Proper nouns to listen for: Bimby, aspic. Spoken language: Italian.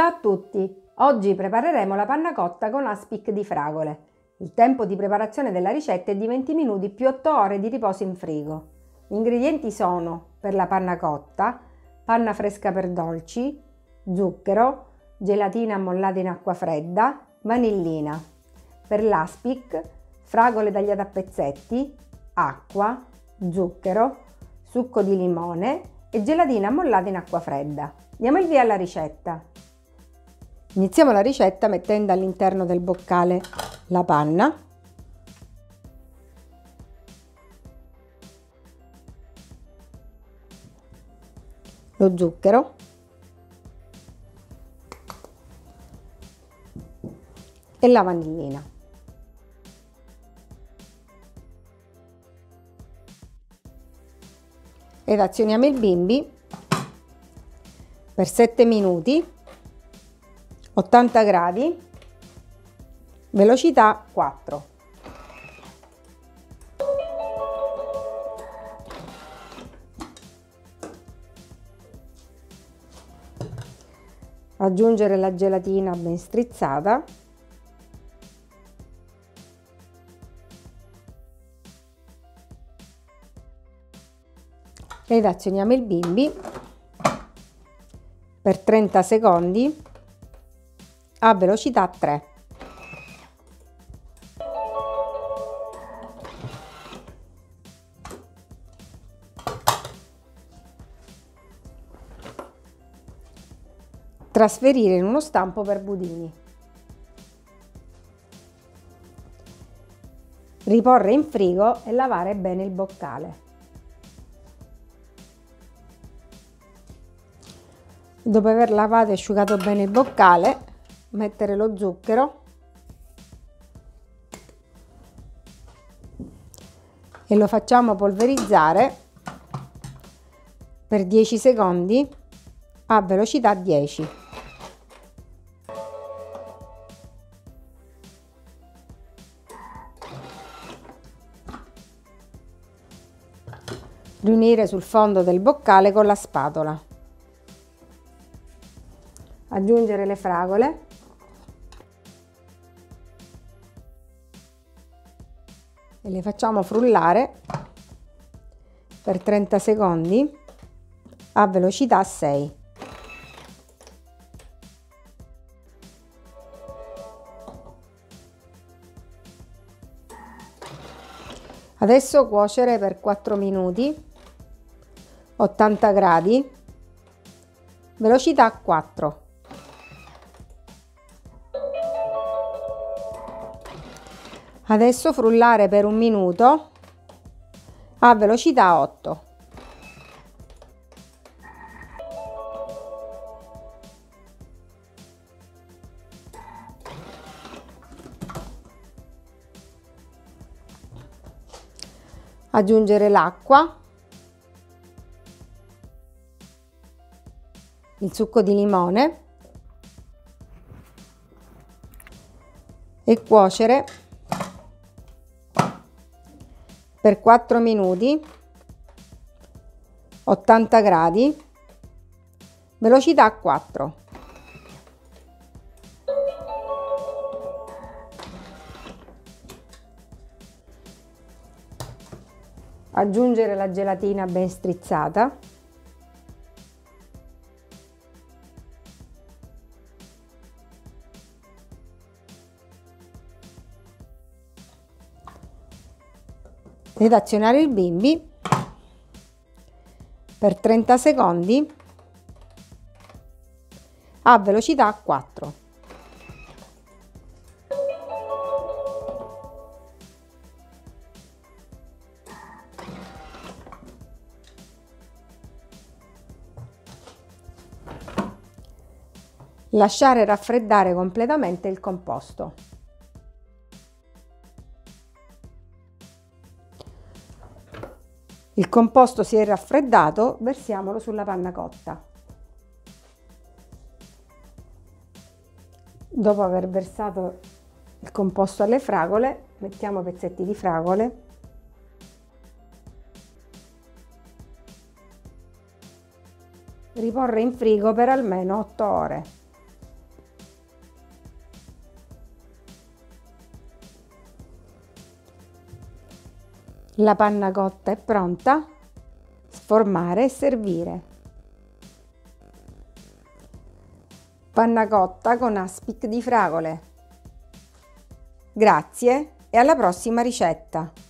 Ciao a tutti! Oggi prepareremo la panna cotta con aspic di fragole. Il tempo di preparazione della ricetta è di 20 minuti più 8 ore di riposo in frigo. Gli ingredienti sono per la panna cotta, panna fresca per dolci, zucchero, gelatina ammollata in acqua fredda, vanillina. Per l'aspic, fragole tagliate a pezzetti, acqua, zucchero, succo di limone e gelatina ammollata in acqua fredda. Diamo il via alla ricetta. Iniziamo la ricetta mettendo all'interno del boccale la panna, lo zucchero, e la vanillina. Ed azioniamo il bimby per 7 minuti, 80 gradi, velocità 4. Aggiungere la gelatina ben strizzata ed azioniamo il bimby per 30 secondi a velocità 3. Trasferire in uno stampo per budini. Riporre in frigo e lavare bene il boccale. Dopo aver lavato e asciugato bene il boccale, mettere lo zucchero e lo facciamo polverizzare per 10 secondi a velocità 10. Riunire sul fondo del boccale con la spatola. Aggiungere le fragole e le facciamo frullare per 30 secondi a velocità 6. Adesso cuocere per 4 minuti, 80 gradi, velocità 4. Adesso frullare per 1 minuto a velocità 8. Aggiungere l'acqua, il succo di limone e cuocere per 4 minuti, 80 gradi, velocità 4. Aggiungere la gelatina ben strizzata ed azionare il bimby per 30 secondi a velocità 4. Lasciare raffreddare completamente il composto. Il composto si è raffreddato, versiamolo sulla panna cotta. Dopo aver versato il composto alle fragole, mettiamo pezzetti di fragole . Riporre in frigo per almeno 8 ore. La panna cotta è pronta, sformare e servire. Panna cotta con aspic di fragole. Grazie e alla prossima ricetta!